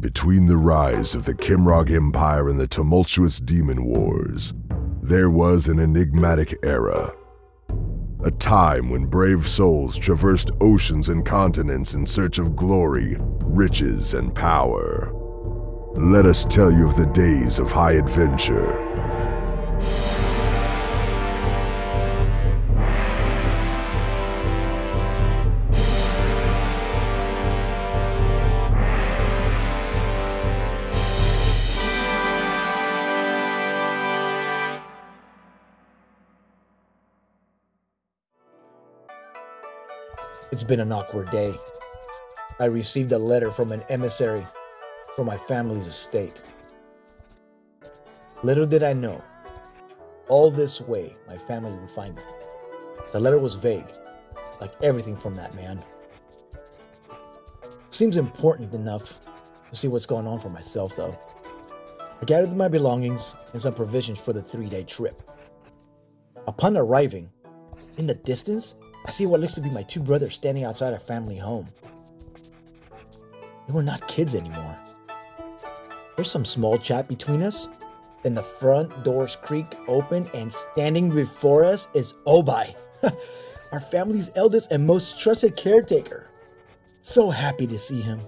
Between the rise of the Kimrog Empire and the tumultuous Demon Wars, there was an enigmatic era. A time when brave souls traversed oceans and continents in search of glory, riches, and power. Let us tell you of the days of high adventure. It's been an awkward day. I received a letter from an emissary for my family's estate. Little did I know, all this way my family would find me. The letter was vague, like everything from that man. Seems important enough to see what's going on for myself though. I gathered my belongings and some provisions for the three-day trip. Upon arriving, in the distance, I see what looks to be my two brothers standing outside our family home. They were not kids anymore. There's some small chat between us. Then the front doors creak open and standing before us is Obai, our family's eldest and most trusted caretaker. So happy to see him.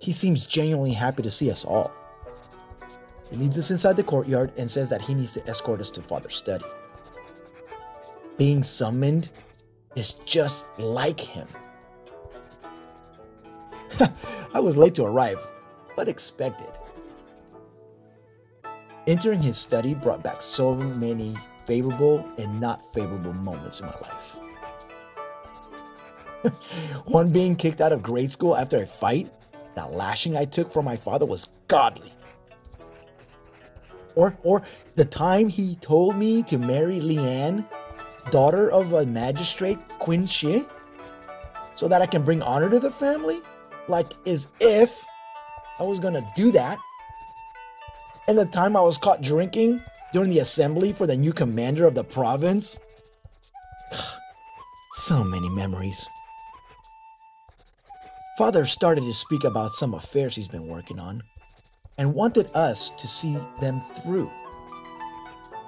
He seems genuinely happy to see us all. He leads us inside the courtyard and says that he needs to escort us to Father's study. Being summoned is just like him. I was late to arrive, but expected. Entering his study brought back so many favorable and not favorable moments in my life. One being kicked out of grade school after a fight. The lashing I took from my father was godly. Or the time he told me to marry Leanne, daughter of a magistrate, Quin Shi, so that I can bring honor to the family? Like as if I was gonna do that. And the time I was caught drinking during the assembly for the new commander of the province. So many memories. Father started to speak about some affairs he's been working on and wanted us to see them through.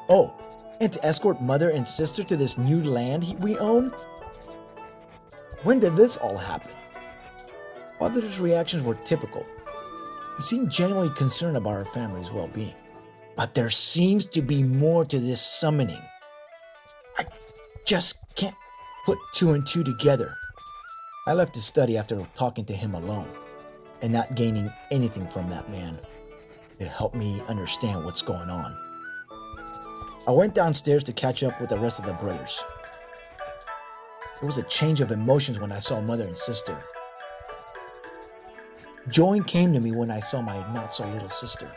Oh, and to escort mother and sister to this new land we own? When did this all happen? Father's reactions were typical. He seemed genuinely concerned about our family's well-being. But there seems to be more to this summoning. I just can't put two and two together. I left the study after talking to him alone and not gaining anything from that man to help me understand what's going on. I went downstairs to catch up with the rest of the brothers. There was a change of emotions when I saw mother and sister. Joy came to me when I saw my not-so-little sister.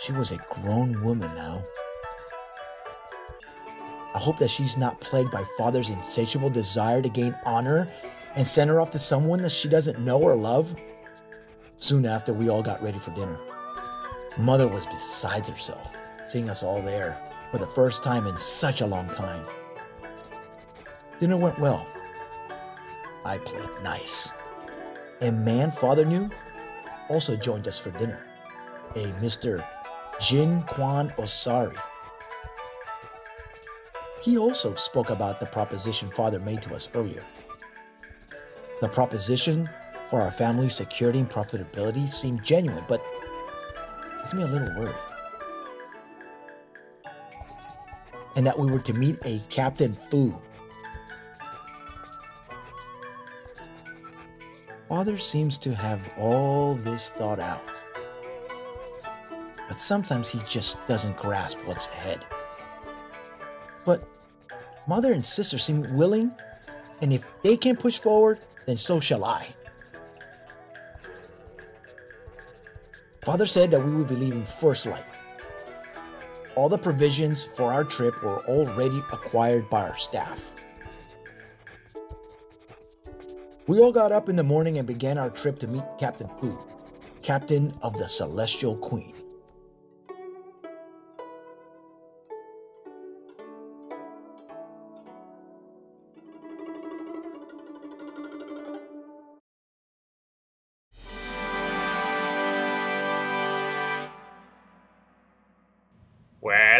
She was a grown woman now. I hope that she's not plagued by Father's insatiable desire to gain honor and send her off to someone that she doesn't know or love. Soon after, we all got ready for dinner. Mother was besides herself, seeing us all there for the first time in such a long time. Dinner went well. I played nice. A man Father knew also joined us for dinner, a Mr. Jin Kwan Osari. He also spoke about the proposition Father made to us earlier. The proposition for our family's security and profitability seemed genuine, but it gives me a little worried. And that we were to meet a Captain Fu. Father seems to have all this thought out, but sometimes he just doesn't grasp what's ahead. But mother and sister seem willing, and if they can push forward, then so shall I. Father said that we would be leaving first light. All the provisions for our trip were already acquired by our staff. We all got up in the morning and began our trip to meet Captain Fu, captain of the Celestial Queen.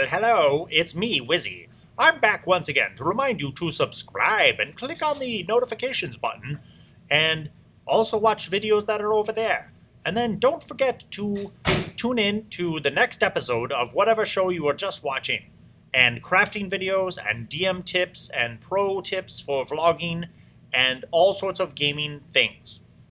Well, hello, it's me, Wizzy. I'm back once again to remind you to subscribe and click on the notifications button and also watch videos that are over there. And then don't forget to tune in to the next episode of whatever show you are just watching, and crafting videos and DM tips and pro tips for vlogging and all sorts of gaming things.